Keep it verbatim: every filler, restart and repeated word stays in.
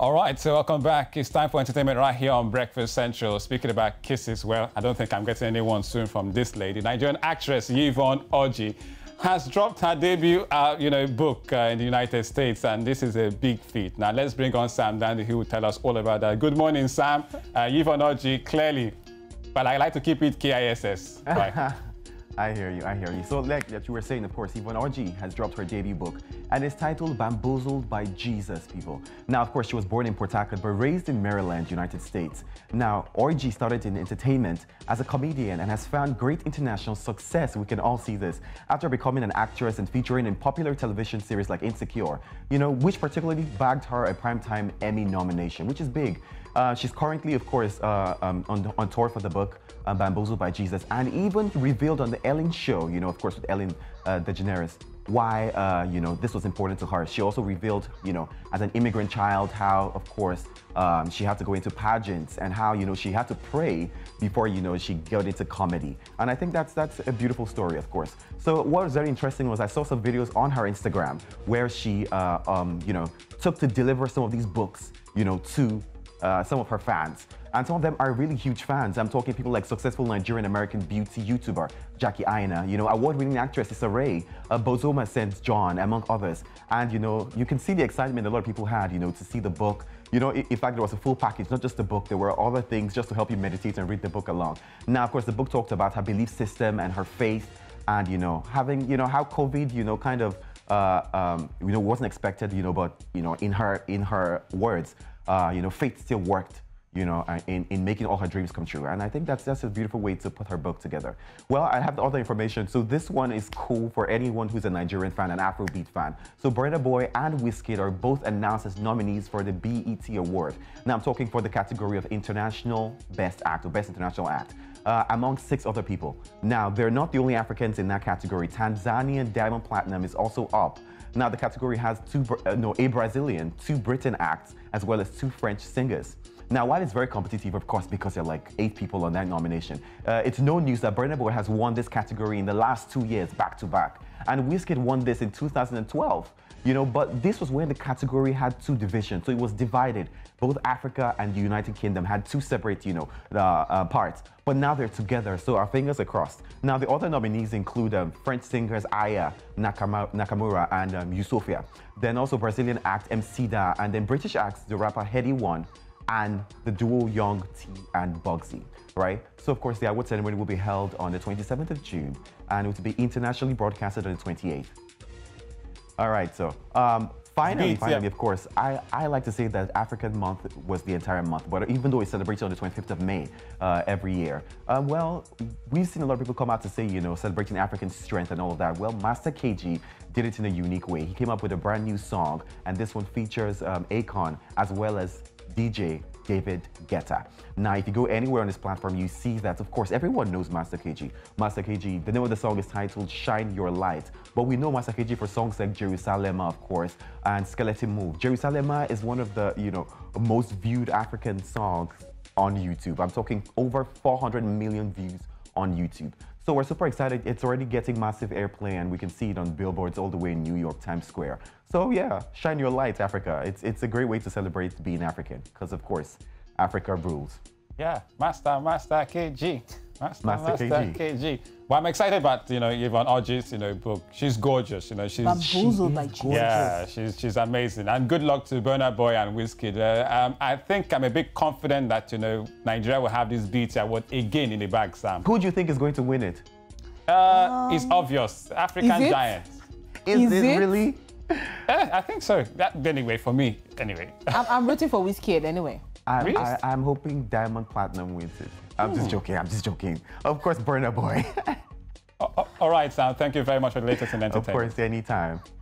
All right, so welcome back. It's time for entertainment right here on Breakfast Central. Speaking about kisses, well, I don't think I'm getting anyone soon from this lady. Nigerian actress Yvonne Orji has dropped her debut uh, you know, book uh, in the United States, and this is a big feat. Now, let's bring on Sam Dandy, who will tell us all about that. Good morning, Sam. Uh, Yvonne Orji, clearly, but I like to keep it K I S S. Right. I hear you, I hear you. So like that you were saying, of course, Yvonne Orji has dropped her debut book, and it's titled Bamboozled by Jesus, people. Now, of course, she was born in Port-Tacket, but raised in Maryland, United States. Now, Orji started in entertainment as a comedian and has found great international success. We can all see this. After becoming an actress and featuring in popular television series like Insecure, you know, which particularly bagged her a primetime Emmy nomination, which is big. Uh, she's currently, of course, uh, um, on, on tour for the book um, Bamboozled by Jesus, and even revealed on the Ellen show, you know, of course, with Ellen uh, DeGeneres, why, uh, you know, this was important to her. She also revealed, you know, as an immigrant child, how, of course, um, she had to go into pageants, and how, you know, she had to pray before, you know, she got into comedy. And I think that's that's a beautiful story, of course. So what was very interesting was I saw some videos on her Instagram where she, uh, um, you know, took to deliver some of these books, you know, to Uh, some of her fans, and some of them are really huge fans. I'm talking people like successful Nigerian-American beauty YouTuber Jackie Aina, you know, award-winning actress Issa Rae, uh, Bozoma Saint John, among others. And you know, you can see the excitement a lot of people had, you know, to see the book. You know, in fact, there was a full package, not just the book. There were other things just to help you meditate and read the book along. Now, of course, the book talked about her belief system and her faith, and you know, having, you know, how COVID, you know, kind of, uh, um, you know, wasn't expected, you know, but you know, in her in her words. Uh, you know, faith still worked, you know, in, in making all her dreams come true. And I think that's, that's a beautiful way to put her book together. Well, I have the other information. So this one is cool for anyone who's a Nigerian fan, an Afrobeat fan. So Burna Boy and Wizkid are both announced as nominees for the B E T Award. Now I'm talking for the category of International Best Act or Best International Act. Uh, among six other people. Now, they're not the only Africans in that category. Tanzanian Diamond Platnumz is also up. Now, the category has two, uh, no, a Brazilian, two Britain acts, as well as two French singers. Now, while it's very competitive, of course, because there are like eight people on that nomination, uh, it's no news that Burna Boy has won this category in the last two years back to back. And Wizkid won this in two thousand twelve. You know, but this was when the category had two divisions, so it was divided. Both Africa and the United Kingdom had two separate, you know, uh, uh, parts. But now they're together, so our fingers are crossed. Now, the other nominees include um, French singers Aya Nakamura and um, Yusufia. Then also Brazilian act M C Da, and then British acts the rapper Headie One and the duo Young T and Bugsy, right? So, of course, the award ceremony will be held on the twenty-seventh of June, and it will be internationally broadcasted on the twenty-eighth. All right, so um, finally, Beats, finally, yeah. of course, I, I like to say that African Month was the entire month, but even though it's celebrated on the twenty-fifth of May uh, every year, uh, well, we've seen a lot of people come out to say, you know, celebrating African strength and all of that. Well, Master K G did it in a unique way. He came up with a brand new song, and this one features um, Akon as well as D J David Guetta. Now, if you go anywhere on this platform, you see that, of course, everyone knows Master K G. Master K G, the name of the song is titled Shine Your Light, but we know Master K G for songs like Jerusalema, of course, and Skeleton Move. Jerusalema is one of the, you know, most viewed African songs on YouTube. I'm talking over four hundred million views on YouTube. So we're super excited. It's already getting massive airplay, and we can see it on billboards all the way in New York Times Square. So yeah, shine your light, Africa. It's, it's a great way to celebrate being African, because of course, Africa rules. Yeah, Master, Master K G. Master, Master, Master K G. K G. Well, I'm excited about, you know, Yvonne Orji's, you know, book. She's gorgeous, you know. She's Bamboozled by Jesus. Yeah, she's, she's amazing. And good luck to Burna Boy and Wizkid. Uh, um, I think I'm a bit confident that, you know, Nigeria will have this B E T Award again in the bag, Sam. Who do you think is going to win it? Uh, um, it's obvious. African is it? Giants. Is, is it, it really? Yeah, I think so. That, anyway, for me, anyway. I'm, I'm rooting for Wizkid anyway. I'm, really? I, I'm hoping Diamond Platinum wins it. I'm Ooh. just joking, I'm just joking. Of course, Burna Boy. All right, Sam, thank you very much for the latest in entertainment. Of course, anytime.